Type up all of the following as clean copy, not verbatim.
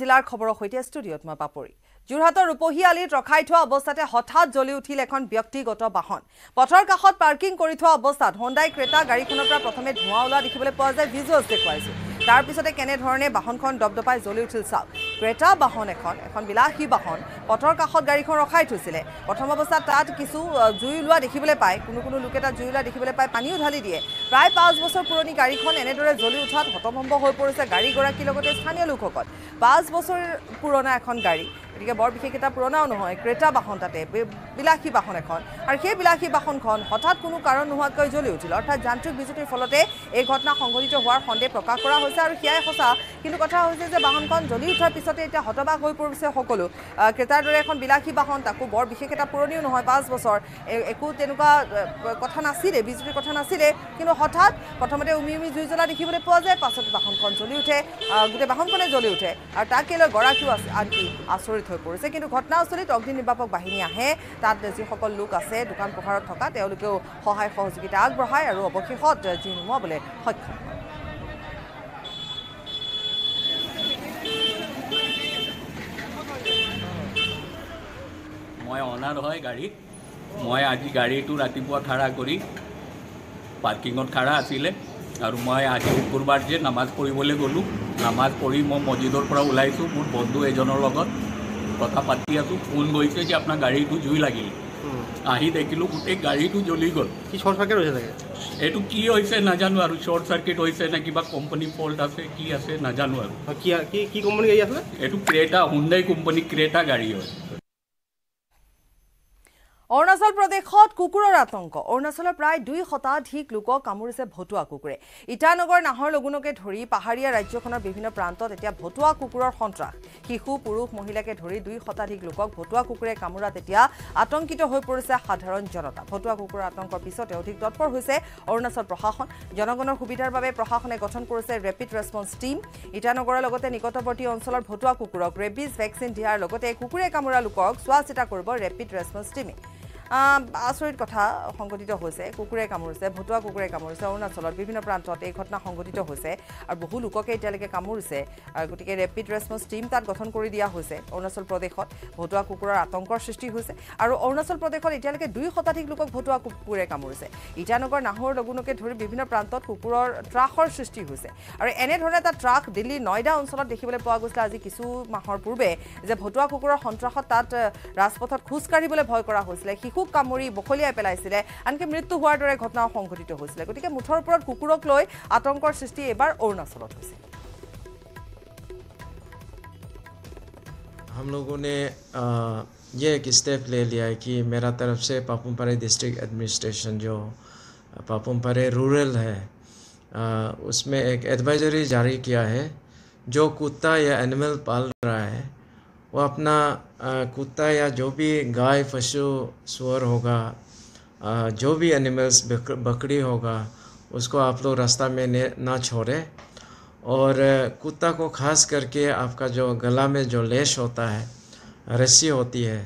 জিলাৰ খবৰৰ সৈতে ষ্টুডিঅ'ত মই পাপৰি। যোৰহাটৰ ৰূপহীআলিত ৰখাই থোৱা অৱস্থাতে হঠাৎ জ্বলি উঠিল এখন ব্যক্তিগত বাহন। পথৰ কাষত পাৰ্কিং কৰি থোৱা অৱস্থাত হোণ্ডাই ক্ৰেটা গাড়ীখনৰ পৰা প্ৰথমে ধোঁৱা ওলোৱা দেখিবলৈ পোৱা যায়। ভিজুৱেলছ দেখুৱাইছোঁ। তাৰ পিছতে কেনেধৰণে বাহনখন দপদপাই জ্বলি উঠিল চাওক। ক্ৰেটা বাহন এখন বিলাসী বাহন পথৰ কাষত গাড়ীখন ৰখাই থৈছিলে। প্ৰথম অৱস্থাত তাত কিছু জুই ওলোৱা দেখিবলৈ পায়, কোনো লোকে তাত জুই ওলোৱা দেখিবলৈ পায়, পানীও ঢালি দিয়ে। প্ৰায় 5 বছৰ পুৰণি গাড়ীখন এনেদৰে জ্বলি উঠাত হতভম্ব হৈ পৰিছে গাড়ীগৰাকীৰ লগতে স্থানীয় লোকসকল। 5 বছৰ পুৰণা এখন গাড়ী, গতিকে বৰ বিশেষ এটা পুৰণাও নহয় ক্ৰেটা বাহন, তাতে বিলাসী বাহন এখন, আৰু সেই বিলাসী বাহনখন হঠাৎ কোনো কাৰণ নোহোৱাকৈ জ্বলি উঠিল। অৰ্থাৎ যান্ত্ৰিক বিজুতিৰ ফলতে এই ঘটনা সংঘটিত হোৱাৰ সন্দেহ প্ৰকাশ কৰা হৈছে আৰু সেয়াই সঁচা। কিন্তু কথা হৈছে যে বাহনখন জ্বলি উঠাৰ পিছতে এতিয়া হতবাক হৈ পৰিছে সকলো। ক্ৰেটাৰ দৰে এখন বিলাসী বাহন, তাকো বৰ বিশেষ এটা পুৰণিও নহয়, 5 বছৰ, একো তেনেকুৱা কথা নাছিলে, বিজুতিৰ কথা নাছিলে, কিন্তু হঠাৎ প্ৰথমতে উমি উমি জুই জ্বলা দেখিবলৈ পোৱা যায়, পাছত বাহনখন জ্বলি উঠে, গোটেই বাহনখনে জ্বলি উঠে আৰু তাকে লৈ গৰাকীও আনকি আচৰিত হৈ পৰিছে। কিন্তু ঘটনাস্থলীত অগ্নি নিৰ্বাপক বাহিনী আহে, তাত যিসকল লোক আছে দোকান পোহাৰত থকা তেওঁলোকেও সহায় সহযোগিতা আগবঢ়ায় আৰু অৱশেষত জুই নুমুৱাবলৈ সক্ষম হয়। মই অনাৰ হয় গাড়ীত, মই আজি গাড়ীটো ৰাতিপুৱা খাৰা কৰি পাৰ্কিঙত খাৰা আছিলে আৰু মই আজি শুকুৰবাৰ যে নামাজ পঢ়িবলৈ গ'লোঁ, নামাজ পঢ়ি মই মছজিদৰ পৰা ওলাইছোঁ। মোৰ বন্ধু এজনৰ লগত কথা পাতি আছোঁ, ফোন গৈছে যে আপোনাৰ গাড়ীটো জুই লাগিলে, আহি দেখিলোঁ গোটেই গাড়ীটো জ্বলি গ'ল। কি শ্বৰ্ট চাৰ্কিট হৈছে নেকি? এইটো কি হৈছে নাজানো আৰু শ্বৰ্ট চাৰ্কিট হৈছে নে কিবা কোম্পানী ফল্ট আছে কি আছে নাজানো আৰু। কি কোম্পানী গাড়ী আছে? এইটো ক্ৰেটা, হুণ্ডাই কোম্পানী ক্ৰেটা গাড়ী হয়। অৰুণাচল প্ৰদেশত কুকুৰৰ আতংক। অৰুণাচলৰ প্ৰায় 2 শতাধিক লোকক কামুৰিছে ভতুৱা কুকুৰে। ইটানগৰ, নাহৰলগুণকে ধৰি পাহাৰীয়া ৰাজ্যখনৰ বিভিন্ন প্ৰান্তত এতিয়া ভতুৱা কুকুৰৰ সন্ত্ৰাস। শিশু, পুৰুষ, মহিলাকে ধৰি 2 শতাধিক লোকক ভতুৱা কুকুৰে কামোৰাত এতিয়া আতংকিত হৈ পৰিছে সাধাৰণ জনতা। ভতুৱা কুকুৰৰ আতংকৰ পিছতে অধিক তৎপৰ হৈছে অৰুণাচল প্ৰশাসন। জনগণৰ সুবিধাৰ বাবে প্ৰশাসনে গঠন কৰিছে ৰেপিড ৰেছপন্স টীম। ইটানগৰৰ লগতে নিকটৱৰ্তী অঞ্চলৰ ভতুৱা কুকুৰক ৰেবিজ ভেকচিন দিয়াৰ লগতে কুকুৰে কামোৰা লোকক চোৱা চিতা কৰিব ৰেপিড ৰেছপন্স টীমে। আচৰিত কথা সংঘটিত হৈছে, কুকুৰে কামুৰিছে, ভতুৱা কুকুৰে কামুৰিছে। অৰুণাচলৰ বিভিন্ন প্ৰান্তত এই ঘটনা সংঘটিত হৈছে আৰু বহু লোককে এতিয়ালৈকে কামুৰিছে, গতিকে ৰেপিড ৰেছপন্স টীম তাত গঠন কৰি দিয়া হৈছে। অৰুণাচল প্ৰদেশত ভতুৱা কুকুৰৰ আতংকৰ সৃষ্টি হৈছে আৰু অৰুণাচল প্ৰদেশত এতিয়ালৈকে 2 শতাধিক লোকক ভতুৱা কুকুৰে কামুৰিছে। ইটানগৰ, নাহৰলগুণকে ধৰি বিভিন্ন প্ৰান্তত কুকুৰৰ ত্ৰাসৰ সৃষ্টি হৈছে আৰু এনেধৰণে এটা ত্ৰাস দিল্লীৰ নয়ডা অঞ্চলত দেখিবলৈ পোৱা গৈছিলে আজি কিছু মাহৰ পূৰ্বে, যে ভতুৱা কুকুৰৰ সন্ত্ৰাসত তাত ৰাজপথত খোজকাঢ়িবলৈ ভয় কৰা হৈছিলে, কামুৰি বখলিয়াই পেলাইছিলে, আনকি মৃত্যু হোৱাৰ দৰে ঘটনাও সংঘটিত হৈছিলে। গতিকে মুঠৰ ওপৰত কুকুৰক লৈ আতংকৰ সৃষ্টি এবাৰ অৰুণাচলত হৈছে। हम लोगों ने ये एक स्टेप ले लिया है कि मेरा तरफ से पापुमपारे डिस्ट्रिक्ट एडमिनिस्ट्रेशन जो पापुमपारे रूरल है उसमें एक एडवाइजरी जारी किया है। जो कुत्ता या एनिमल पाल रहा है वो अपना कुत्ता या जो भी गाय, पशु, सुअर होगा, जो भी एनिमल्स बकरी होगा, उसको आप लोग रास्ता में ना छोड़े। और कुत्ता को खास करके आपका जो गला में जो लेश होता है, रस्सी होती है,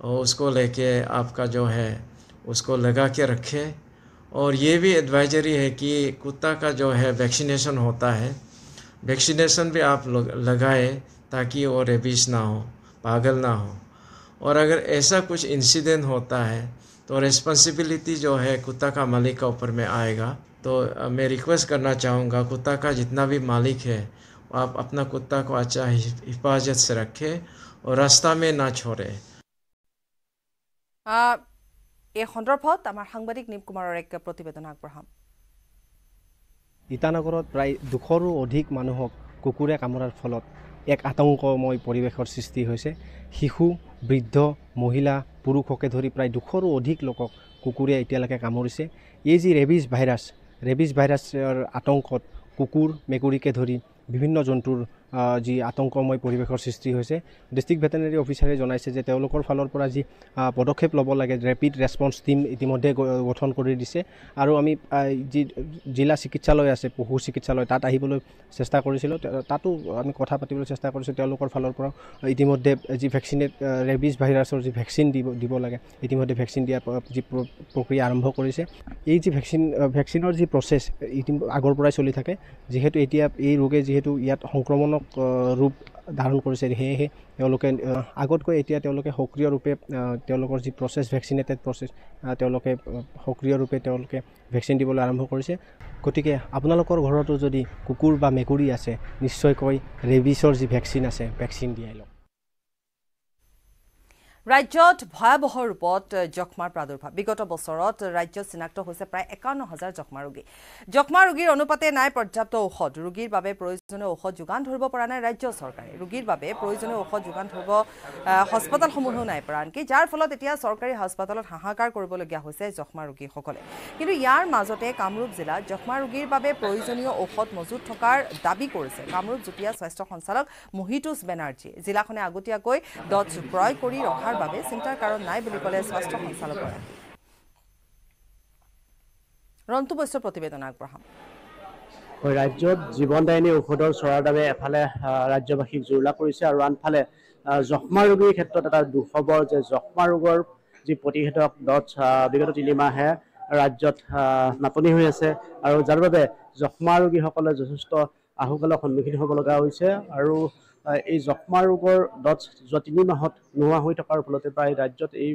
और उसको लेके आपका जो है उसको लगा के रखें। और ये भी एडवाइजरी है कि कुत्ता का जो है वैक्सीनेशन होता है, वैक्सीनेशन भी आप लोग लगाएँ ताकि वो रेबीज ना हो, पागल ना हो। और अगर ऐसा कुछ इंसिडेंट होता है तो रिस्पॉन्सिबिलिटी जो है कुत्ता का मालिक का ऊपर में आएगा। तो मैं रिक्वेस्ट करना चाहूँगा कुत्ता का जितना भी मालिक है आप अपना कुत्ता को अच्छा हिफाजत से रखें और रास्ता में ना छोड़ें। এই সন্দৰ্ভত আমাৰ সাংবাদিক নীম কুমাৰৰ এক প্ৰতিবেদন আগবঢ়াম। ইটানগৰত প্ৰায় 200ৰো অধিক মানুহক কুকুৰে কামোৰাৰ ফলত এক আতংকময় পৰিৱেশৰ সৃষ্টি হৈছে। শিশু, বৃদ্ধ, মহিলা, পুৰুষকে ধৰি প্ৰায় 200ৰো অধিক লোকক কুকুৰে এতিয়ালৈকে কামুৰিছে। এই যি ৰেবিজ ভাইৰাছৰ আতংকত কুকুৰ, মেকুৰীকে ধৰি বিভিন্ন জন্তুৰ যি আতংকময় পৰিৱেশৰ সৃষ্টি হৈছে। ডিষ্ট্ৰিক্ট ভেটেনেৰী অফিচাৰে জনাইছে যে তেওঁলোকৰ ফালৰ পৰা যি পদক্ষেপ ল'ব লাগে ৰেপিড ৰেছপন্স টীম ইতিমধ্যে গঠন কৰি দিছে আৰু আমি যি জিলা চিকিৎসালয় আছে, পশু চিকিৎসালয়, তাত আহিবলৈ চেষ্টা কৰিছিলোঁ, তাতো আমি কথা পাতিবলৈ চেষ্টা কৰিছোঁ। তেওঁলোকৰ ফালৰ পৰা ইতিমধ্যে যি ৰেবিজ ভাইৰাছৰ যি ভেকচিন দিব লাগে, ইতিমধ্যে ভেকচিন দিয়া যি প্ৰক্ৰিয়া আৰম্ভ কৰিছে। এই যি ভেকচিনৰ যি প্ৰচেছ আগৰ পৰাই চলি থাকে, যিহেতু এতিয়া এই ৰোগে যিহেতু ইয়াত সংক্ৰমণৰ ৰূপ ধাৰণ কৰিছে। সেয়েহে তেওঁলোকে আগতকৈ এতিয়া তেওঁলোকে সক্ৰিয় ৰূপে তেওঁলোকৰ যি প্ৰচেছ ভেকচিনেটেড প্ৰচেছ তেওঁলোকে সক্ৰিয় ৰূপে তেওঁলোকে ভেকচিন দিবলৈ আৰম্ভ কৰিছে। গতিকে আপোনালোকৰ ঘৰতো যদি কুকুৰ বা মেকুৰী আছে, নিশ্চয়কৈ ৰেবিছৰ যি ভেকচিন আছে ভেকচিন দিয়াই লওক। ৰাজ্যত ভয়াবহ ৰূপত যক্ষ্মাৰ প্ৰাদুৰ্ভাৱ। বিগত বছৰত ৰাজ্যত চিনাক্ত হৈছে প্ৰায় ৫১,০০০ যক্ষ্মা ৰোগী। যক্ষ্মা ৰোগীৰ অনুপাতে নাই পৰ্যাপ্ত ঔষধ। ৰোগীৰ বাবে প্ৰয়োজনীয় ঔষধ যোগান ধৰিব পৰা নাই ৰাজ্য চৰকাৰে। ৰোগীৰ বাবে প্ৰয়োজনীয় ঔষধ যোগান ধৰিব হস্পিতালসমূহো নাই পৰা, আনকি যাৰ ফলত এতিয়া চৰকাৰী হাস্পাতালত হাহাকাৰ কৰিবলগীয়া হৈছে যক্ষ্মা ৰোগীসকলে। কিন্তু ইয়াৰ মাজতে কামৰূপ জিলাত যক্ষ্মা ৰোগীৰ বাবে প্ৰয়োজনীয় ঔষধ মজুত থকাৰ দাবী কৰিছে কামৰূপ যুটীয়া স্বাস্থ্য সঞ্চালক মহিতোষ বেনাৰ্জীয়ে। জিলাখনে আগতীয়াকৈ ডজ ক্ৰয় কৰি ৰখা বাবে চিন্তাৰ কাৰণ নাই বুলি ক'লে স্বাস্থ্য সঞ্চালকগৰাকীয়ে। ৰন্তু বৈশ্য প্ৰতিবেদন আগবঢ়াম। ৰাজ্যত জীৱনদায়িনী ঔষধৰ চৰাৰ বাবে এফালে ৰাজ্যবাসীক জুৰুলা কৰিছে আৰু আনফালে যক্ষ্মা ৰোগীৰ ক্ষেত্ৰত এটা দুখবৰ যে যক্ষ্মা ৰোগৰ যি প্ৰতিষেধক ডজ বিগত ৩ মাহে ৰাজ্যত নাটনি হৈ আছে আৰু যাৰ বাবে যক্ষ্মা ৰোগীসকলে যথেষ্ট আহুকালৰ সন্মুখীন হ'ব লগা হৈছে। আৰু এই যক্ষ্মা ৰোগৰ ডজ যোৱা ৩ মাহত নোহোৱা হৈ থকাৰ ফলতে প্ৰায় ৰাজ্যত এই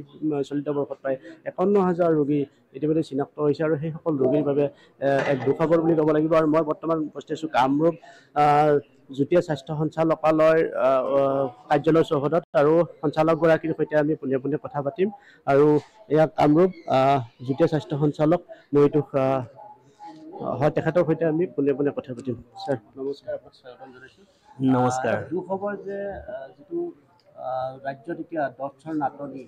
চলিত বৰ্ষত প্ৰায় ৫১,০০০ ৰোগী ইতিমধ্যে চিনাক্ত হৈছে আৰু সেইসকল ৰোগীৰ বাবে এক দুখবৰ বুলি ক'ব লাগিব। আৰু মই বৰ্তমান উপস্থিত আছোঁ কামৰূপ যুটীয়া স্বাস্থ্য সঞ্চালকালয়ৰ কাৰ্যালয়ৰ চৌহদত আৰু সঞ্চালকগৰাকীৰ সৈতে আমি পোনে পোনে কথা পাতিম। আৰু এয়া কামৰূপ যুটীয়া স্বাস্থ্য সঞ্চালক মহিতোষ, হয় তেখেতৰ সৈতে আমি পোনে পোনে কথা পাতিম। ছাৰ নমস্কাৰ, আপোনাক স্বাগতম জনাইছোঁ। নমস্কাৰ। দুখবৰ যে যিটো ৰাজ্যত এতিয়া ডজৰ নাটনি,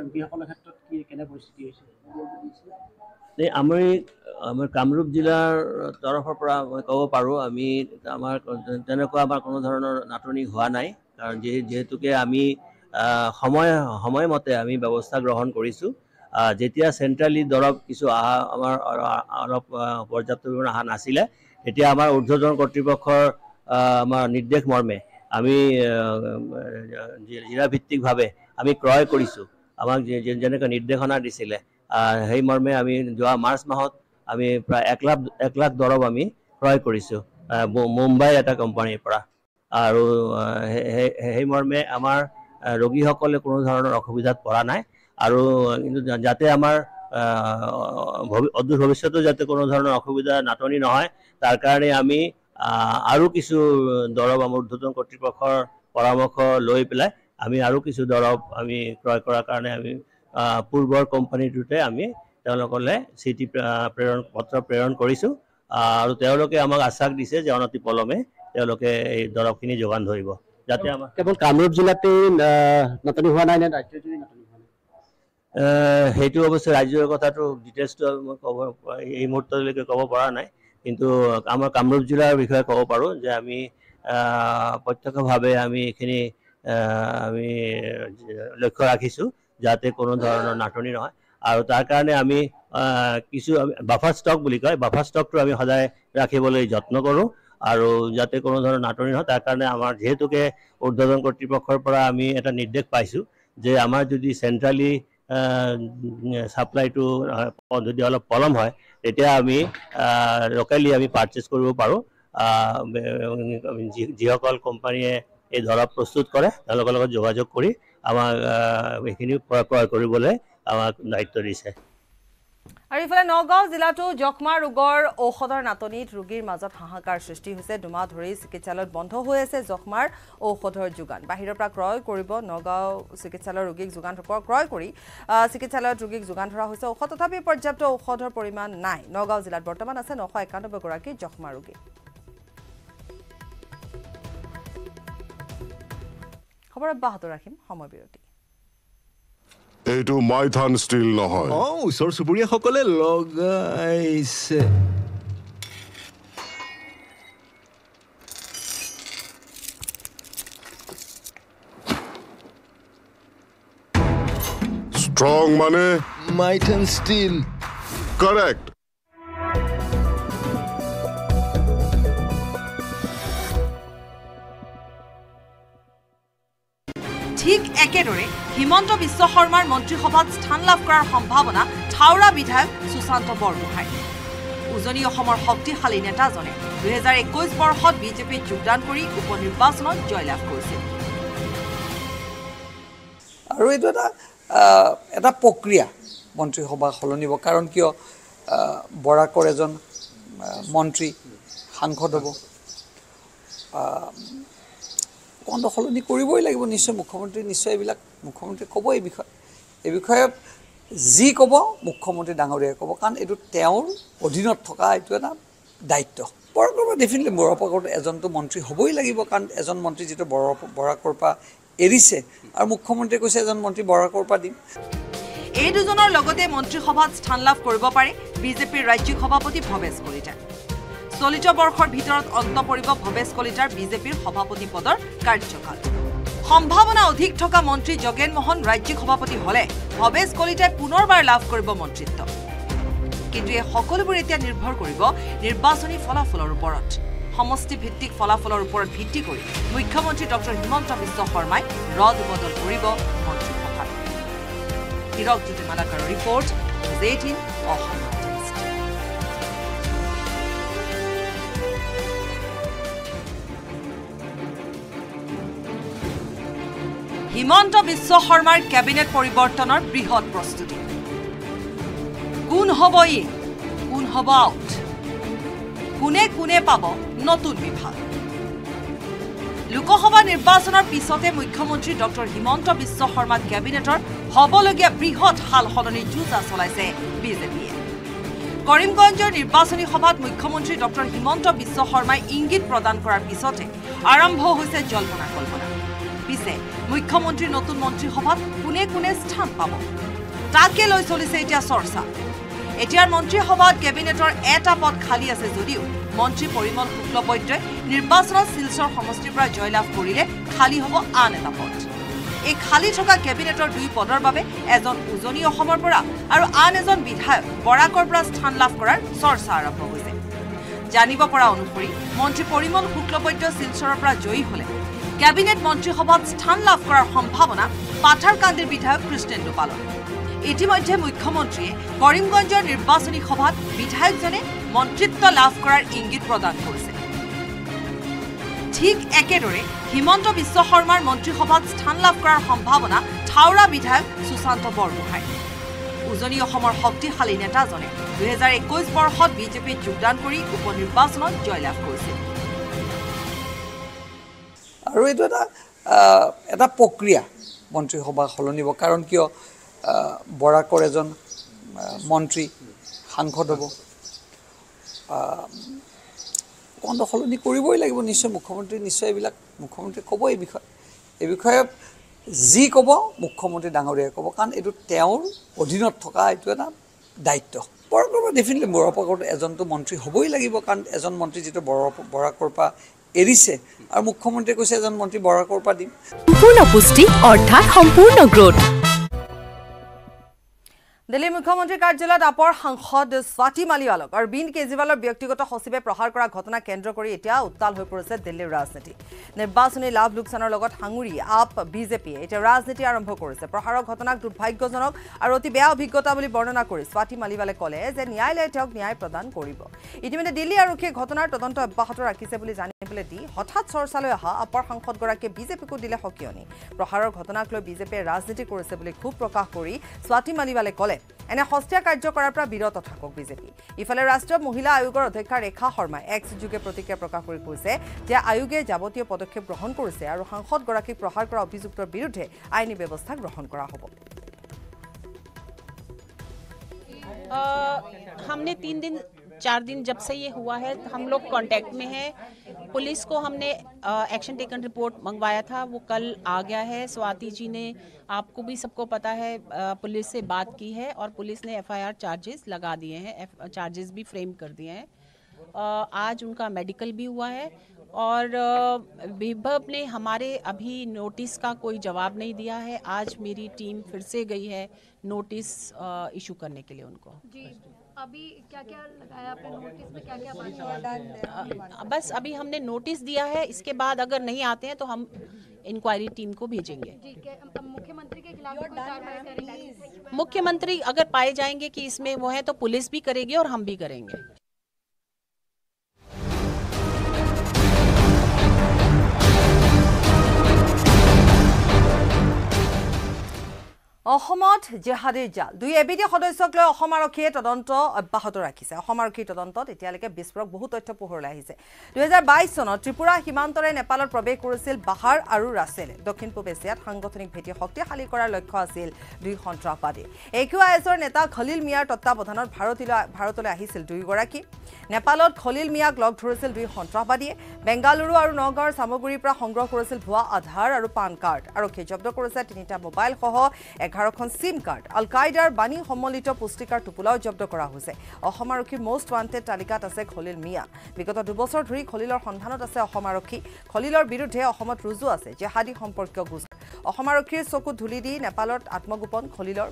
ৰোগীসকলৰ ক্ষেত্ৰত কি কেনে পৰিস্থিতি হৈছে? আমাৰ কামৰূপ জিলাৰ তৰফৰ পৰা মই ক'ব পাৰোঁ আমি আমাৰ তেনেকুৱা আমাৰ কোনো ধৰণৰ নাটনি হোৱা নাই, কাৰণ যিহেতুকে আমি সময়মতে আমি ব্যৱস্থা গ্ৰহণ কৰিছোঁ। যেতিয়া চেণ্ট্ৰেলি দৰৱ কিছু অহা আমাৰ অলপ পৰ্যাপ্ত পৰিমাণে অহা নাছিলে, এতিয়া আমাৰ ঊৰ্ধতন কৰ্তৃপক্ষৰ আমাৰ নিৰ্দেশ মৰ্মে আমি জিলাভিত্তিকভাৱে আমি ক্ৰয় কৰিছোঁ। আমাক যেনেকৈ নিৰ্দেশনা দিছিলে সেই মৰ্মে আমি যোৱা মাৰ্চ মাহত আমি প্ৰায় ১ লাখ দৰৱ আমি ক্ৰয় কৰিছোঁ মুম্বাইৰ এটা কোম্পানীৰ পৰা। আৰু সেই মৰ্মে আমাৰ ৰোগীসকলে কোনো ধৰণৰ অসুবিধাত পৰা নাই। আৰু কিন্তু যাতে আমাৰ অদূৰ ভৱিষ্যতেও যাতে কোনো ধৰণৰ অসুবিধা নাটনি নহয়, তাৰ কাৰণে আমি আৰু কিছু দৰৱ আমাৰ ঊৰ্ধতন কৰ্তৃপক্ষৰ পৰামৰ্শ লৈ পেলাই আমি আৰু কিছু দৰৱ আমি ক্ৰয় কৰাৰ কাৰণে আমি পূৰ্বৰ কোম্পানীটোতে আমি তেওঁলোকলৈ চিঠি পত্ৰ প্ৰেৰণ কৰিছোঁ। আৰু তেওঁলোকে আমাক আশ্বাস দিছে যে অনতি পলমে তেওঁলোকে এই দৰৱখিনি যোগান ধৰিব। যাতে আমাৰ কেৱল কামৰূপ জিলাতেই নাটনি হোৱা নাই নে ৰাজ্যজুৰি নাটনি হোৱা নাই, সেইটো অৱশ্যে ৰাজ্যৰ কথাটো ডিটেইলছটো মই ক'ব এই মুহূৰ্তলৈকে ক'ব পৰা নাই। কিন্তু আমাৰ কামৰূপ জিলাৰ বিষয়ে ক'ব পাৰোঁ যে আমি প্ৰত্যক্ষভাৱে আমি এইখিনি আমি লক্ষ্য ৰাখিছোঁ যাতে কোনো ধৰণৰ নাটনি নহয়। আৰু তাৰ কাৰণে আমি কিছু বাফাৰ ষ্টক বুলি কয়, বাফাৰ ষ্টকটো আমি সদায় ৰাখিবলৈ যত্ন কৰোঁ আৰু যাতে কোনো ধৰণৰ নাটনি নহয়। তাৰ কাৰণে আমাৰ যিহেতুকে ঊৰ্ধতন কৰ্তৃপক্ষৰ পৰা আমি এটা নিৰ্দেশ পাইছোঁ যে আমাৰ যদি চেণ্ট্ৰেলি ছাপ্লাইটো যদি অলপ পলম হয় তেতিয়া আমি লোকেলি আমি পাৰ্চেছ কৰিব পাৰোঁ। যিসকল কোম্পানীয়ে এই দৰৱ প্ৰস্তুত কৰে তেওঁলোকৰ লগত যোগাযোগ কৰি আমাক এইখিনি ক্ৰয় কৰিবলৈ আমাক দায়িত্ব দিছে। আৰু ইফালে নগাঁও জিলাতো যক্ষ্মা ৰোগৰ ঔষধৰ নাটনিত ৰোগীৰ মাজত হাহাকাৰ সৃষ্টি হৈছে। দুমাহ ধৰি চিকিৎসালয়ত বন্ধ হৈ আছে যক্ষ্মাৰ ঔষধৰ যোগান। বাহিৰৰ পৰা ক্ৰয় কৰিব নগাঁও চিকিৎসালয়ৰ ৰোগীক যোগান ক্ৰয় কৰি চিকিৎসালয়ত ৰোগীক যোগান ধৰা হৈছে ঔষধ, তথাপি পৰ্যাপ্ত ঔষধৰ পৰিমাণ নাই। নগাঁও জিলাত বৰ্তমান আছে ৯৯১গৰাকী যক্ষ্মা ৰোগী। খবৰ অব্যাহত ৰাখিম, সময় বিৰতি। এইটো মাইথান ষ্টীল নহয়, ওচৰ চুবুৰীয়াসকলে লগাইছে। ষ্ট্ৰং মানে মাইথান ষ্টীল, কাৰেক্ট। ঠিক একেদৰে হিমন্ত বিশ্ব শৰ্মাৰ মন্ত্ৰীসভাত স্থান লাভ কৰাৰ সম্ভাৱনা থাওৰা বিধায়ক সুশান্ত বৰগোহাঁই। উজনি অসমৰ শক্তিশালী নেতাজনে 2021 বৰ্ষত বিজেপিত যোগদান কৰি উপনিৰ্বাচনত জয়লাভ কৰিছিল। আৰু এইটো এটা প্ৰক্ৰিয়া মন্ত্ৰীসভা সলনি হ'ব, কাৰণ কিয় বৰাকৰ এজন মন্ত্ৰী সাংসদ হ'ব, কণ্ঠ সলনি কৰিবই লাগিব নিশ্চয়। মুখ্যমন্ত্ৰী নিশ্চয় এইবিলাক মুখ্যমন্ত্ৰী ক'ব এই বিষয়ে, এই বিষয়ে যি ক'ব মুখ্যমন্ত্ৰী ডাঙৰীয়াই ক'ব, কাৰণ এইটো তেওঁৰ অধীনত থকা এইটো এটা দায়িত্ব। বৰাকৰ পৰা ডেফিনেটলি বৰাকৰ এজনতো মন্ত্ৰী হ'বই লাগিব, কাৰণ এজন মন্ত্ৰী যিটো বৰাকৰ পৰা এৰিছে আৰু মুখ্যমন্ত্ৰীয়ে কৈছে এজন মন্ত্ৰী বৰাকৰ পৰা দিম। এই দুজনৰ লগতে মন্ত্ৰীসভাত স্থান লাভ কৰিব পাৰে বিজেপিৰ ৰাজ্যিক সভাপতি ভৱেশ কলিতা। চলিত বৰ্ষৰ ভিতৰত অন্ত পৰিব ভৱেশ কলিতাৰ বিজেপিৰ সভাপতি পদৰ কাৰ্যকাল। সম্ভাৱনা অধিক থকা মন্ত্ৰী জগেন মোহন ৰাজ্যিক সভাপতি হ'লে ভৱেশ কলিতাই পুনৰবাৰ লাভ কৰিব মন্ত্ৰিত্ব। কিন্তু এই সকলোবোৰ এতিয়া নিৰ্ভৰ কৰিব নিৰ্বাচনী ফলাফলৰ ওপৰত। সমষ্টিভিত্তিক ফলাফলৰ ওপৰত ভিত্তি কৰি মুখ্যমন্ত্ৰী ডক্টৰ হিমন্ত বিশ্ব শৰ্মাই ৰদ বদল কৰিব মন্ত্ৰীসভাত। হিৰক জ্যোতি মালাকাৰৰ ৰিপৰ্ট, জেটিন, অসম। হিমন্ত বিশ্ব শৰ্মাৰ কেবিনেট পৰিৱৰ্তনৰ বৃহৎ প্ৰস্তুতি। কোন হ'ব ইন, কোন হ'ব আউট, কোনে কোনে পাব নতুন বিভাগ। লোকসভা নিৰ্বাচনৰ পিছতে মুখ্যমন্ত্ৰী ডক্টৰ হিমন্ত বিশ্ব শৰ্মা কেবিনেটৰ হ'বলগীয়া বৃহৎ সাল সলনি যুঁজা চলাইছে বিজেপিয়ে। কৰিমগঞ্জৰ নিৰ্বাচনী সভাত মুখ্যমন্ত্ৰী ডক্টৰ হিমন্ত বিশ্ব শৰ্মাই ইংগিত প্ৰদান কৰাৰ পিছতে আৰম্ভ হৈছে জল্পনা কল্পনা। পিছে মুখ্যমন্ত্ৰীৰ নতুন মন্ত্ৰীসভাত কোনে কোনে স্থান পাব তাকে লৈ চলিছে এতিয়া চৰ্চা। এতিয়াৰ মন্ত্ৰীসভাত কেবিনেটৰ এটা পদ খালী আছে যদিও মন্ত্ৰী পৰিমল শুক্লবৈদ্যই নিৰ্বাচনত শিলচৰ সমষ্টিৰ পৰা জয়লাভ কৰিলে খালী হ'ব আন এটা পদ। এই খালী থকা কেবিনেটৰ দুই পদৰ বাবে এজন উজনি অসমৰ পৰা আৰু আন এজন বিধায়ক বৰাকৰ পৰা স্থান লাভ কৰাৰ চৰ্চা আৰম্ভ হৈছে। জানিব পৰা অনুসৰি মন্ত্ৰী পৰিমল শুক্লবৈদ্য শিলচৰৰ পৰা জয়ী হ'লে কেবিনেট মন্ত্ৰীসভাত স্থান লাভ কৰাৰ সম্ভাৱনা পাথাৰকান্দিৰ বিধায়ক কৃষ্ণেন্দু পালৰ। ইতিমধ্যে মুখ্যমন্ত্ৰীয়ে কৰিমগঞ্জৰ নিৰ্বাচনী সভাত বিধায়কজনে মন্ত্ৰিত্ব লাভ কৰাৰ ইংগিত প্ৰদান কৰিছে। ঠিক একেদৰে হিমন্ত বিশ্ব শৰ্মাৰ মন্ত্ৰীসভাত স্থান লাভ কৰাৰ সম্ভাৱনা থাওৰা বিধায়ক সুশান্ত বৰগোহাঁই। উজনি অসমৰ শক্তিশালী নেতাজনে 2021 বৰ্ষত বিজেপিত যোগদান কৰি উপনিৰ্বাচনত জয়লাভ কৰিছিল। আৰু এইটো এটা প্ৰক্ৰিয়া মন্ত্ৰীসভা সলনি হ'ব, কাৰণ কিয় বৰাকৰ এজন মন্ত্ৰী সাংসদ হ'ব, কণ্ঠ সলনি কৰিবই লাগিব নিশ্চয়। মুখ্যমন্ত্ৰী নিশ্চয় এইবিলাক মুখ্যমন্ত্ৰী ক'ব এই বিষয়ে, এই বিষয়ে যি ক'ব মুখ্যমন্ত্ৰী ডাঙৰীয়াই ক'ব, কাৰণ এইটো তেওঁৰ অধীনত থকা এইটো এটা দায়িত্ব। বৰাকৰ পৰা ডেফিনেটলি বৰাকৰ এজনতো মন্ত্ৰী হ'বই লাগিব, কাৰণ এজন মন্ত্ৰী যিটো বৰাকৰ পৰা এৰিছে আৰু মুখ্যমন্ত্ৰীয়ে কৈছে এজন মন্ত্ৰী বৰাকৰ পৰা দিম। সম্পূৰ্ণ পুষ্টি অৰ্থাৎ সম্পূৰ্ণ গ্ৰোথ। দিল্লীৰ মুখ্যমন্ত্ৰীৰ কাৰ্যালয়ত আপৰ সাংসদ স্বাতী মালিৱালক অৰবিন্দ কেজৰিৱালৰ ব্যক্তিগত সচিবে প্ৰহাৰ কৰা ঘটনা কেন্দ্ৰ কৰি এতিয়া উত্তাল হৈ পৰিছে দিল্লীৰ ৰাজনীতি। নিৰ্বাচনী লাভ লোকচানৰ লগত সাঙুৰি আপ বিজেপিয়ে এতিয়া ৰাজনীতি আৰম্ভ কৰিছে। প্ৰহাৰৰ ঘটনাক দুৰ্ভাগ্যজনক আৰু অতি বেয়া অভিজ্ঞতা বুলি বৰ্ণনা কৰি স্বাতী মালিৱালে ক'লে যে ন্যায়ালয়ে তেওঁক ন্যায় প্ৰদান কৰিব। ইতিমধ্যে দিল্লী আৰক্ষীয়ে ঘটনাৰ তদন্ত অব্যাহত ৰাখিছে বুলি জানিবলৈ দি হঠাৎ চৰ্চালৈ অহা আপৰ সাংসদগৰাকীয়ে বিজেপিকো দিলে সকিয়নি। প্ৰহাৰৰ ঘটনাক লৈ বিজেপিয়ে ৰাজনীতি কৰিছে বুলি ক্ষোভ প্ৰকাশ কৰি স্বাতী মালিৱালে ক'লে এনে সস্তীয়া কাৰ্য কৰাৰ পৰা বিৰত থাকক বিজেপি। ইফালে ৰাষ্ট্ৰীয় মহিলা আয়োগৰ অধ্যক্ষা ৰেখা শৰ্মাই এক্স যোগে প্ৰতিক্ৰিয়া প্ৰকাশ কৰি কৈছে যে আয়োগে যাৱতীয় পদক্ষেপ গ্ৰহণ কৰিছে আৰু সাংসদগৰাকীক প্ৰহাৰ কৰা অভিযুক্তৰ বিৰুদ্ধে আইনী ব্যৱস্থা গ্ৰহণ কৰা হ'ব। हमने 3 दिन 4 दिन जब से ये हुआ है हम लोग कांटेक्ट में हैं। पुलिस को हमने एक्शन टेकन रिपोर्ट मंगवाया था, वो कल आ गया है। स्वाति जी ने आपको भी सबको पता है पुलिस से बात की है और पुलिस ने एफआईआर चार्जेस लगा दिए हैं, चार्जेस भी फ्रेम कर दिए हैं। आज उनका मेडिकल भी हुआ है और विभव ने हमारे अभी नोटिस का कोई जवाब नहीं दिया है। आज मेरी टीम फिर से गई है नोटिस इशू करने के लिए उनको। जी अभी क्या-क्या लगाया आपने नोटिस में, क्या-क्या बात? बस अभी हमने नोटिस दिया है, इसके बाद अगर नहीं आते हैं तो हम इंक्वायरी टीम को भेजेंगे। मुख्यमंत्री के खिलाफ मुख्यमंत्री अगर पाए जाएंगे कि इसमें वो है तो पुलिस भी करेगी और हम भी करेंगे। অসমত জেহাদীৰ জাল দুই এবিধি সদস্যক লৈ অসম আৰক্ষীয়ে তদন্ত অব্যাহত ৰাখিছে। অসম আৰক্ষীৰ তদন্তত এতিয়ালৈকে বিস্ফোৰক বহু তথ্য পোহৰলৈ আহিছে। ২০২২ চনত ত্ৰিপুৰা সীমান্তৰে নেপালত প্ৰৱেশ কৰিছিল বাহাৰ আৰু ৰাছেলে। দক্ষিণ পূব এছিয়াত সাংগঠনিক ভেটি শক্তিশালী কৰাৰ লক্ষ্য আছিল দুই সন্ত্ৰাসবাদী। AQISৰ নেতা খলিল মিয়াৰ তত্বাৱধানত ভাৰতলৈ আহিছিল দুয়োগৰাকী। নেপালত খলিল মিয়াক লগ ধৰিছিল দুই সন্ত্ৰাসবাদীয়ে। বেংগালুৰু আৰু নগাঁৱৰ সামগ্ৰীৰ পৰা সংগ্ৰহ কৰিছিল ভুৱা আধাৰ আৰু পান কাৰ্ড। আৰক্ষীয়ে জব্দ কৰিছে ৩টা মোবাইলসহ 11খন সিম কাৰ্ড। আল কায়দাৰ বাণী সম্বলিত পুস্তিকাৰ টোপোলাও জব্দ কৰা হৈছে। অসম আৰক্ষীৰ মষ্ট ৱান্টেড তালিকাত আছে খলিল মিয়া। বিগত দুবছৰ ধৰি খলিলৰ সন্ধানত আছে অসম আৰক্ষী। খলিলৰ বিৰুদ্ধে অসমত ৰুজু আছে জেহাদী সম্পৰ্কীয় গোচৰ। অসম আৰক্ষীৰ চকুত ধূলি দি নেপালত আত্মগোপন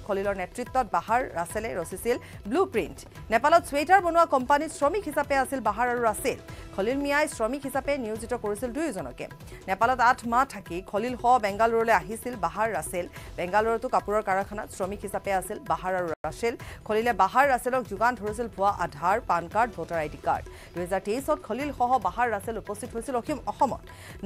খলিলৰ নেতৃত্বত বাহাৰ ৰাছেলে ৰচিছিল ব্লু প্ৰিণ্ট। নেপালত চুৱেটাৰ বনোৱা কোম্পানীত শ্ৰমিক হিচাপে আছিল বাহাৰ আৰু ৰাছেল। খলিল মিয়াই শ্ৰমিক হিচাপে নিয়োজিত কৰিছিল দুয়োজনকে। নেপালত 8 মাহ থাকি খলিলহ বেংগালুৰুলৈ আহিছিল বাহাৰ ৰাছেল। বেংগালুৰুতো কাপোৰৰ কাৰখানাত শ্ৰমিক হিচাপে আছিল বাহাৰ আৰু ৰাছেল। খলিলে বাহাৰ ৰাছেলক যোগান ধৰিছিল ভুৱা Aadhaar, PAN card, voter ID card. ২০২৩ত খলিলহ বাহাৰ ৰাছেল উপস্থিত হৈছিল অসমত।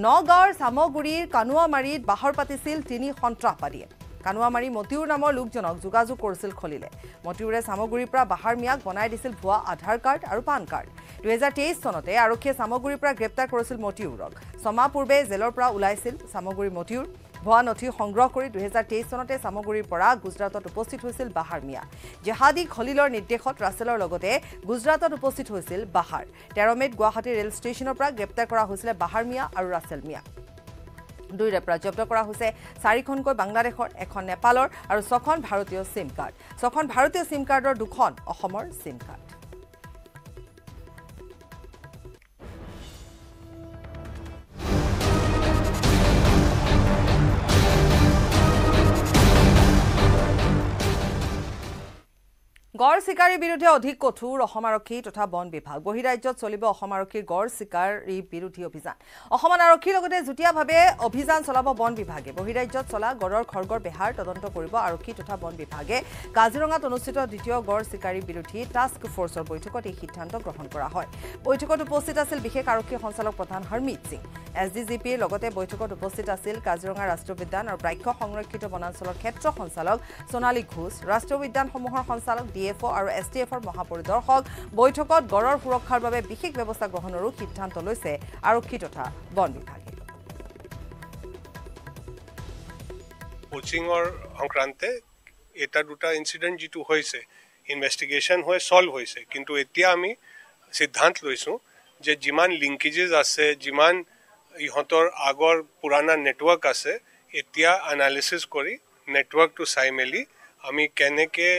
নগাঁৱৰ চামগুৰিৰ কানুৱামাৰীত বাহৰ পাতিছিল 3 সন্ত্ৰাসবাদীয়ে। কানুৱামাৰী মতিউৰ নামৰ লোকজনক যোগাযোগ কৰিছিল খলিলে। মতিউৰে চামগুৰিৰ পৰা বাহাৰ মিয়াক বনাই দিছিল ভুৱা আধাৰ কাৰ্ড আৰু পান কাৰ্ড। ২০২৩ চনতে আৰক্ষীয়ে চামগুৰিৰ পৰা গ্ৰেপ্তাৰ কৰিছিল মতিউৰক। 6 মাহ পূৰ্বে জেলৰ পৰা ওলাইছিল চামগুৰি মতিউৰ। ভুৱা নথি সংগ্ৰহ কৰি ২০২৩ চনতে চামগুৰিৰ পৰা গুজৰাটত উপস্থিত হৈছিল বাহাৰ মিয়া। জেহাদী খলিলৰ নিৰ্দেশত ৰাছেলৰ লগতে গুজৰাটত উপস্থিত হৈছিল বাহাৰ। 13 মে'ত গুৱাহাটী ৰেল ষ্টেচনৰ পৰা গ্ৰেপ্তাৰ কৰা হৈছিল বাহাৰ মিয়া আৰু ৰাছেল মিয়া। দুইৰে পৰা জব্দ কৰা হৈছে 4খনকৈ বাংলাদেশৰ, 1খন নেপালৰ আৰু 6খন ভাৰতীয় সিম কাৰ্ড। 6খন ভাৰতীয় সিম কাৰ্ডৰ 2খন অসমৰ সিম কাৰ্ড। গড় চিকাৰীৰ বিৰুদ্ধে অধিক কঠোৰ অসম আৰক্ষী তথা বন বিভাগ। বহিৰাজ্যত চলিব অসম আৰক্ষীৰ গড় চিকাৰী বিৰোধী অভিযান। অসমৰ আৰক্ষীৰ লগতে যুটীয়াভাৱে অভিযান চলাব বন বিভাগে। বহিৰাজ্যত চলা গড়ৰ খৰ্গৰ বেহাৰ তদন্ত কৰিব আৰক্ষী তথা বন বিভাগে। কাজিৰঙাত অনুষ্ঠিত ২য় গড় চিকাৰী বিৰোধী টাস্ক ফ'ৰ্চৰ বৈঠকত এই সিদ্ধান্ত গ্ৰহণ কৰা হয়। বৈঠকত উপস্থিত আছিল বিশেষ আৰক্ষী সঞ্চালক প্ৰধান হৰমিত সিং। SDGPৰ লগতে বৈঠকত উপস্থিত আছিল কাজিৰঙা ৰাষ্ট্ৰীয় উদ্যান আৰু প্ৰাক্ষ সংৰক্ষিত বনাঞ্চলৰ ক্ষেত্ৰ সঞ্চালক সোণালী ঘোষ, ৰাষ্ট্ৰীয় উদ্যানসমূহৰ সঞ্চালক DFO আৰু STFৰ মহাপৰিদৰ্শক। বৈঠকত গড়ৰ সুৰক্ষাৰ বাবে বিশেষ ব্যৱস্থা গ্ৰহণৰো সিদ্ধান্ত লৈছে আৰক্ষী তথা বন বিভাগে। কোচিঙৰ সংক্ৰান্তে এটা দুটা ইনসিডেন্ট যেটো হৈছে ইনভেষ্টিগেশ্যন হৈ সলভ হৈছে, কিন্তু এতিয়া আমি সিদ্ধান্ত লৈছো যে যিমান লিংকেজেস আছে, যিমান ইহঁতৰ আগৰ পুৰণা নেটৱৰ্ক আছে, এতিয়া এনালাইচিছ কৰি নেটৱৰ্কটো চাই মেলি আমি কেনেকৈ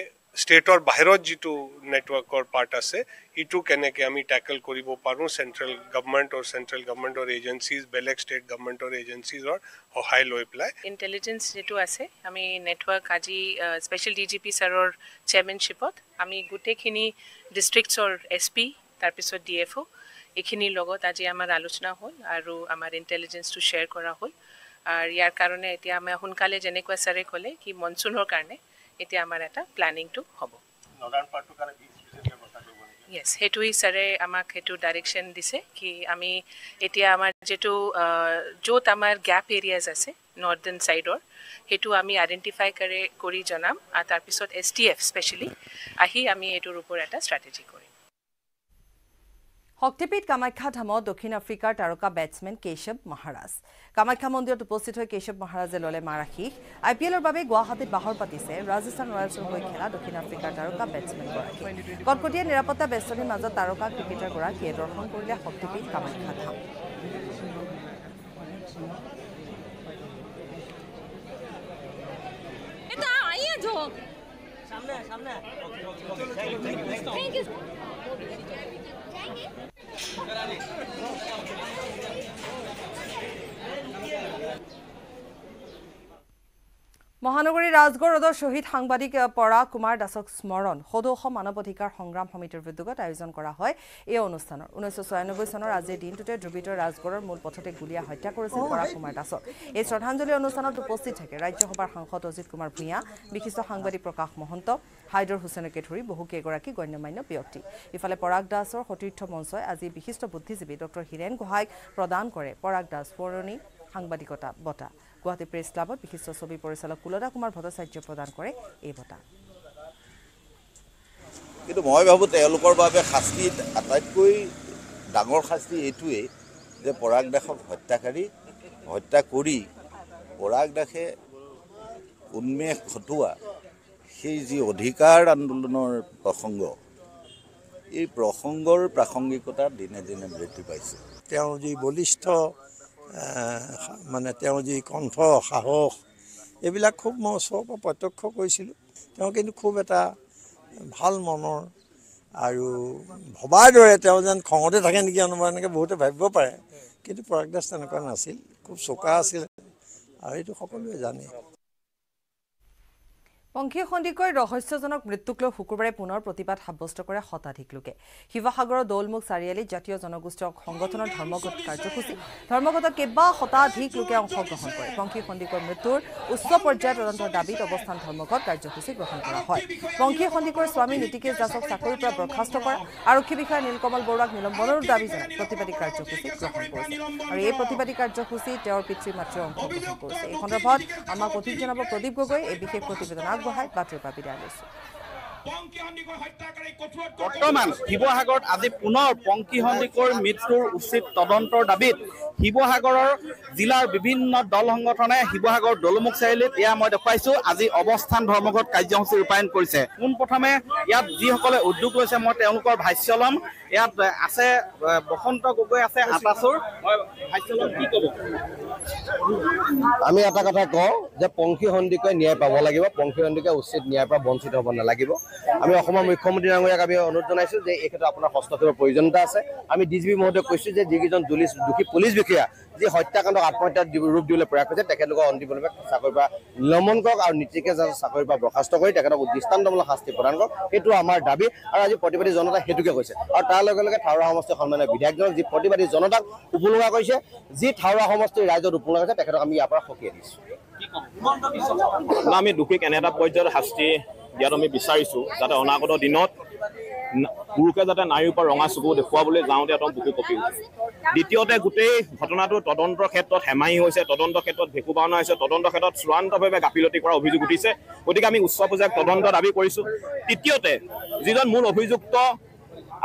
স্টেটৰ বাহিৰত যিটো নেটৱৰ্কৰ পাৰ্ট আছে ইটো কেনেকৈ আমি টেকেল কৰিব পাৰোঁ চেণ্ট্ৰেল গভৰ্ণমেণ্টৰ এজেঞ্চিজ, বেলেগ ষ্টেট গভৰ্ণমেণ্টৰ এজেঞ্চিজৰ সহায় লৈ পেলাই ইণ্টেলিজেঞ্চ যিটো আছে আমি নেটৱৰ্ক আজি স্পেচিয়েল DGP ছাৰৰ চেয়াৰমেনশ্বিপত আমি গোটেইখিনি ডিষ্ট্ৰিক্টছৰ SP, তাৰপিছত DFO এইখিনিৰ লগত আজি আমাৰ আলোচনা হ'ল আৰু আমাৰ ইণ্টেলিজেঞ্চটো শ্বেয়াৰ কৰা হ'ল। আৰু ইয়াৰ কাৰণে এতিয়া আমি সোনকালে যেনেকুৱা ছাৰে ক'লে কি মনচুনৰ কাৰণে এতিয়া আমাৰ এটা প্লেনিংটো হ'ব। ইয়েছ, সেইটোৱেই ছাৰে আমাক সেইটো ডাইৰেকশ্যন দিছে কি আমি এতিয়া আমাৰ যিটো য'ত আমাৰ গেপ এৰিয়াজ আছে নৰ্দাৰ্ণ ছাইডৰ সেইটো আমি আইডেণ্টিফাই কৰি জনাম আৰু তাৰপিছত STF স্পেচিয়েলি আহি আমি এইটোৰ ওপৰত এটা ষ্ট্ৰেটেজি কৰিম। শক্তিপীঠ কামাখ্যা ধামত দক্ষিণ আফ্ৰিকাৰ তাৰকা বেটছমেন কেশৱ মহাৰাজ। কামাখ্যা মন্দিৰত উপস্থিত হৈ কেশৱ মহাৰাজে ল'লে মাৰাশিষ। IPLৰ বাবে গুৱাহাটীত বাহৰ পাতিছে ৰাজস্থান ৰয়েলছৰ হৈ খেলা দক্ষিণ আফ্ৰিকাৰ তাৰকা বেটছমেনগৰাকী। কটকটীয়া নিৰাপত্তা বেষ্টনীৰ মাজত তাৰকা ক্ৰিকেটাৰগৰাকীয়ে দৰ্শন কৰিলে শক্তিপীঠ কামাখ্যা ধাম। মহানগৰীৰ ৰাজগড় ৰোডৰ শ্বহীদ সাংবাদিক পৰা কুমাৰ দাসক স্মৰণ সদৌ অসম মানৱ অধিকাৰ সংগ্ৰাম সমিতিৰ উদ্যোগত আয়োজন কৰা হয় এই অনুষ্ঠানৰ। 1996 চনৰ আজিৰ দিনটোতে দ্ৰবিত ৰাজগড়ৰ মূল পথতে গুলীয়াই হত্যা কৰিছিল পৰা কুমাৰ দাসক। এই শ্ৰদ্ধাঞ্জলি অনুষ্ঠানত উপস্থিত থাকে ৰাজ্যসভাৰ সাংসদ অজিত কুমাৰ ভূঞা, বিশিষ্ট সাংবাদিক প্ৰকাশ মহন্ত, হাইদৰ হুছেইনকে ধৰি বহু কেইগৰাকী গণ্যমান্য ব্যক্তি। ইফালে পৰাগ দাসৰ সতীৰ্থ মঞ্চই আজি বিশিষ্ট বুদ্ধিজীৱী ডক্টৰ হীৰেণ গোহাঁইক প্ৰদান কৰে পৰাগ দাস সোঁৱৰণী সাংবাদিকতা বঁটা। গুৱাহাটী প্ৰেছ ক্লাবত বিশিষ্ট ছবি পৰিচালক কুলদা কুমাৰ ভট্টাচাৰ্য প্ৰদান কৰে এই বঁটা। কিন্তু মই ভাবোঁ তেওঁলোকৰ বাবে শাস্তি আটাইতকৈ ডাঙৰ শাস্তি এইটোৱে যে পৰাগ দাসক হত্যা কৰি পৰাগ দাসে উন্মেষ ঘটোৱা সেই যি অধিকাৰ আন্দোলনৰ প্ৰসংগ, এই প্ৰসংগৰ প্ৰাসংগিকতা দিনে দিনে বৃদ্ধি পাইছে। তেওঁৰ যি বলিষ্ঠ মানে তেওঁৰ যি কণ্ঠ, সাহস, এইবিলাক খুব মই ওচৰৰ পৰা প্ৰত্যক্ষ কৰিছিলোঁ। তেওঁ কিন্তু খুব এটা ভাল মনৰ আৰু ভবাৰ দৰে তেওঁ যেন খঙতে থাকে নেকি অনুমান এনেকৈ বহুতে ভাবিব পাৰে, কিন্তু পৰাগ দাস তেনেকুৱা নাছিল, খুব চোকা আছিল আৰু এইটো সকলোৱে জানে। পংখী সন্দিকৈৰ ৰহস্যজনক মৃত্যুক লৈ শুকুৰবাৰে পুনৰ প্ৰতিবাদ সাব্যস্ত কৰে শতাধিক লোকে। শিৱসাগৰৰ দৌলমুখ চাৰিআলিত জাতীয় জনগোষ্ঠী সংগঠনৰ ধৰ্মঘট কাৰ্যসূচী, ধৰ্মঘটত কেইবা শতাধিক লোকে অংশগ্ৰহণ কৰে। পংখী সন্দিকৈৰ মৃত্যুৰ উচ্চ পৰ্যায়ৰ তদন্তৰ দাবীত অৱস্থান ধৰ্মঘট কাৰ্যসূচী গ্ৰহণ কৰা হয়। পংখী সন্দিকৈৰ স্বামী নীতিকেশ দাসক চাকৰিৰ পৰা বৰ্খাস্ত কৰা, আৰক্ষী বিষয়া নীলকমল বৰুৱাক নিলম্বনৰ দাবী জনাই প্ৰতিবাদী কাৰ্যসূচী গ্ৰহণ কৰিছে আৰু এই প্ৰতিবাদী কাৰ্যসূচী তেওঁৰ পিতৃ মাতৃয়ে অংশগ্ৰহণ কৰিছে। এই সন্দৰ্ভত আমাক অধিক জনাব প্ৰদীপ গগৈ। এই বিশেষ প্ৰতিবেদন বৰ্তমান শিৱসাগৰত আজি পুনৰ পংখী সন্দিকৈৰ মৃত্যুৰ উচিত তদন্তৰ দাবীত শিৱসাগৰৰ জিলাৰ বিভিন্ন দল সংগঠনে শিৱসাগৰ দলমুখ চাৰিআলিত এয়া মই দেখুৱাইছো আজি অৱস্থান ধৰ্মঘট কাৰ্যসূচী ৰূপায়ণ কৰিছে। পোনপ্ৰথমে ইয়াত যিসকলে উদ্যোগ লৈছে মই তেওঁলোকৰ ভাষ্য ল'ম। ইয়াত আছে বসন্ত গগৈ, আছে আটাচুৰ, ভাষ্য ল'ম। কি ক'ব? আমি এটা কথা কওঁ যে পংখী সন্দিকৈ ন্যায় পাব লাগিব, পংখী সন্দিকৈ উচিত ন্যায়ৰ পৰা বঞ্চিত হ'ব নালাগিব। আমি অসমৰ মুখ্যমন্ত্ৰী ডাঙৰীয়াক আমি অনুৰোধ জনাইছোঁ যে এই ক্ষেত্ৰত আপোনাৰ হস্তক্ষেপৰ প্ৰয়োজনীয়তা আছে। আমি DGP মহোদয়ক কৈছোঁ যে যিকেইজন দোষী পুলিচ বিষয়া যি হত্যাকাণ্ডক আত্মহত্যাৰ ৰূপ দিবলৈ প্ৰয়াস কৰিছে তেখেতলোকক অন্তিমভাৱে চাকৰিৰ পৰা নিলম্বন কৰক আৰু নীতিকেশ দাসক চাকৰিৰ পৰা বৰ্খাস্ত কৰি তেখেতক দৃষ্টান্তমূলক শাস্তি প্ৰদান কৰক, সেইটো আমাৰ দাবী। আৰু আজি প্ৰতিবাদী জনতা সেইটোকে কৈছে আৰু তাৰ লগে লগে থাওৰা সমষ্টিৰ সন্মানীয় বিধায়কজনক যি প্ৰতিবাদী জনতাক উপলুঙা কৰিছে, যি থাওৰা সমষ্টিৰ ৰাইজত উপলুঙা কৰিছে তেখেতক আমি ইয়াৰ পৰা সকীয়াই দিছোঁ। আমি দোষীক এনে এটা পৰ্যায়ত শাস্তি দিয়াত আমি বিচাৰিছোঁ যাতে অনাগত দিনত পুৰুষে যাতে নাৰীৰ পৰা ৰঙা চকু দেখুৱাবলৈ যাওঁতে এটা বুকু কঁপি উঠে। দ্বিতীয়তে গোটেই ঘটনাটো তদন্তৰ ক্ষেত্ৰত হেমাহি হৈছে, তদন্তৰ ক্ষেত্ৰত ভেকুবাওনা হৈছে, তদন্তৰ ক্ষেত্ৰত চূড়ান্তভাৱে গাফিলতি কৰাৰ অভিযোগ উঠিছে, গতিকে আমি উচ্চ পৰ্যায়ত তদন্ত দাবী কৰিছোঁ। তৃতীয়তে যিজন মূল অভিযুক্ত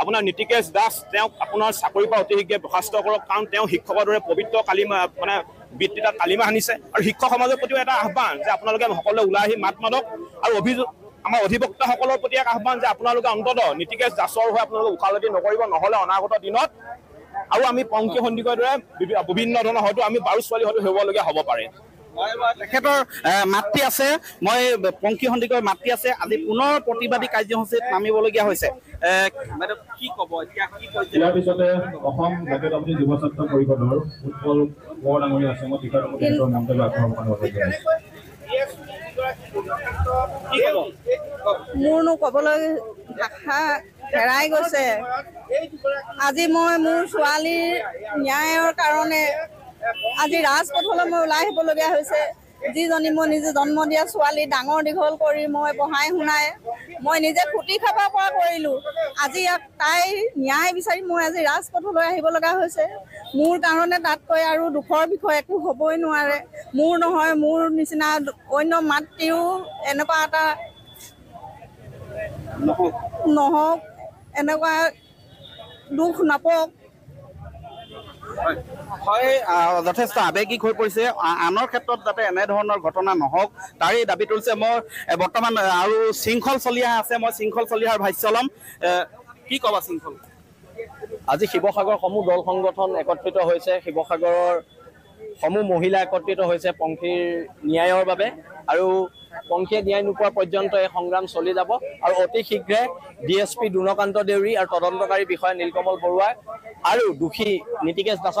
আপোনাৰ নীতিকেশ দাস, তেওঁক আপোনাৰ চাকৰিৰ পৰা অতি শীঘ্ৰে বৰ্খাস্ত কৰক, কাৰণ তেওঁ শিক্ষকৰ দৰে পবিত্ৰ কালিমা মানে বৃত্তিতাত কালিমা আনিছে। আৰু শিক্ষক সমাজৰ প্ৰতিও এটা আহ্বান যে আপোনালোকে সকলোৱে ওলাই আহি মাত মাতক আৰু অভিযোগ আমাৰ অধিবক্তাসকলৰ প্ৰতি এক আহ্বান যে আপোনালোকে অন্ততঃ নীতিকেশ দাসৰ হৈ আপোনালোকে উকালতি নকৰিব, নহ'লে অনাগত দিনত আৰু আমি পংখী সন্দিকৈৰ দৰে বিভিন্ন ধৰণৰ হয়তো আমি বাৰু ছোৱালী হয়তো হেৰুৱাবলগীয়া হ'ব পাৰে। তেখেতৰ মাতৃ আছে, মই পংখী সন্দিকৈৰ মাতৃ আছে, আজি পুনৰ প্ৰতিবাদী কাৰ্যসূচীত নামিবলগীয়া হৈছে। কি ক'ব? ইয়াৰ পিছতে অসম জাতীয় যুৱ ছাত্ৰ পৰিষদৰ উৎপল কোঁৱৰ ডাঙৰীয়া আছে, মই তেখেতৰ নামটো মোৰনো ক'বলৈ ভাষা হেৰাই গৈছে। আজি মই মোৰ ছোৱালীৰ ন্যায়ৰ কাৰণে আজি ৰাজপথলৈ মই ওলাই আহিবলগীয়া হৈছে। যিজনী মই নিজে জন্ম দিয়া ছোৱালী ডাঙৰ দীঘল কৰি মই পঢ়াই শুনাই মই নিজে খুটি খাব পৰা কৰিলোঁ, আজি তাই ন্যায় বিচাৰি মই আজি ৰাজপথলৈ আহিব লগা হৈছে। মোৰ কাৰণে তাতকৈ আৰু দুখৰ বিষয় একো হ'বই নোৱাৰে। মোৰ নহয়, মোৰ নিচিনা অন্য মাতৃও এনেকুৱা এটা নহওক, এনেকুৱা দুখ নাপাওক। হয়, যথেষ্ট আৱেগিক হৈ পৰিছে, আনৰ ক্ষেত্ৰত যাতে এনেধৰণৰ ঘটনা নহওক তাৰে দাবী তুলিছে। মই বৰ্তমান আৰু শৃংখল চলিহা আছে, মই শৃংখল চলিহাৰ ভাষ্য ল'ম। কি ক'বা শৃংখল? আজি শিৱসাগৰ সমূহ দল সংগঠন একত্ৰিত হৈছে, শিৱসাগৰৰ সমূহ মহিলা একত্ৰিত হৈছে পংখীৰ ন্যায়ৰ বাবে আৰু পংখীয়ে ন্যায় নোপোৱা পৰ্যন্ত এই সংগ্ৰাম চলি যাব। আৰু অতি শীঘ্ৰে DSP দুৰ্ণকান্ত দেউৰী আৰু তদন্তকাৰী বিষয়া নীলকমল বৰুৱা আৰু দোষী নীতিকেশ দাসক